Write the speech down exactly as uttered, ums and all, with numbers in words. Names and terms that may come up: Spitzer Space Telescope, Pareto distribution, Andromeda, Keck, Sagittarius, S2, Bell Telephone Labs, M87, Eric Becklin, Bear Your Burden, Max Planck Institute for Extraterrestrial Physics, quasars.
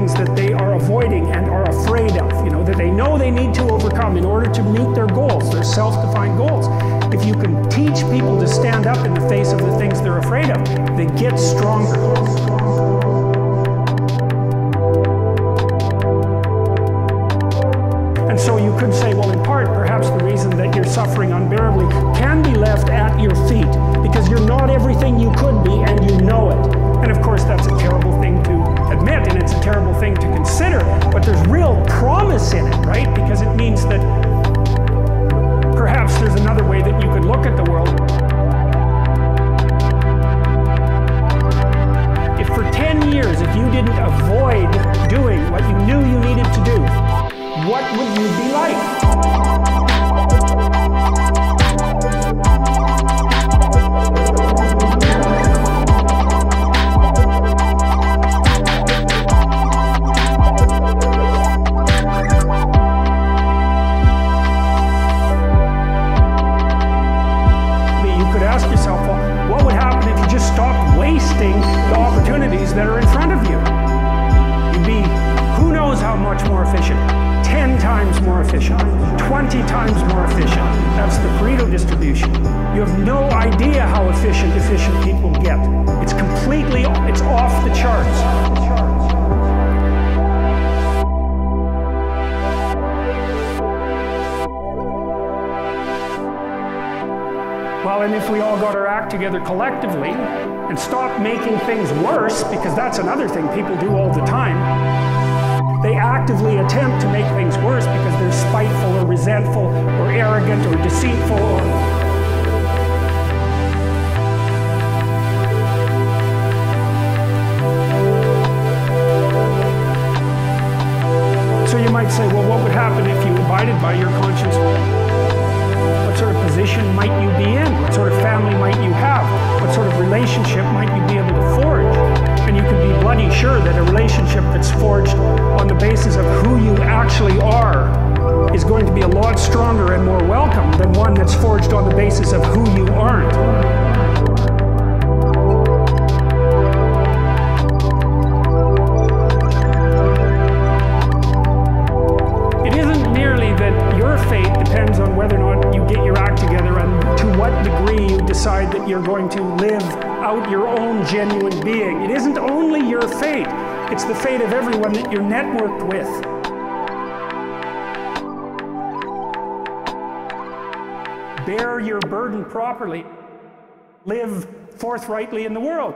things that they are avoiding and are afraid of, you know, that they know they need to overcome in order to meet their goals, their self-defined goals. If you can teach people to stand up in the face of the things they're afraid of, they get stronger. So you could say, well, in part, perhaps the reason that you're suffering unbearably can be left at your feet, because you're not everything you could be, and you know it. And of course, that's a terrible thing to admit, and it's a terrible thing to consider, but there's real promise in it, right? Because it means that perhaps there's another way that you could look at the world. If for ten years, if you didn't avoid doing what you knew you needed to do, what would you be like? You could ask yourself, well, what would happen if you just stopped wasting the opportunities that are in front of you? You'd be who knows how much more efficient. ten times more efficient, twenty times more efficient. That's the Pareto distribution. You have no idea how efficient efficient people get. It's completely, it's off the charts. Well, and if we all got our act together collectively and stopped making things worse, because that's another thing people do all the time. They actively attempt to make things worse because they're spiteful or resentful or arrogant or deceitful. Or... So you might say, well, what would happen if you abided by your conscience? What sort of position might you be in? What sort of family might you have? What sort of relationship might you be able to forge? And you can be bloody sure that a relationship that's forged on the basis of who you actually are is going to be a lot stronger and more welcome than one that's forged on the basis of who you aren't. It isn't merely that your fate depends on whether or not you get your act together and to what degree you decide that you're going to live out your own genuine being. It isn't only your fate, it's the fate of everyone that you're networked with. Bear your burden properly. Live forthrightly in the world.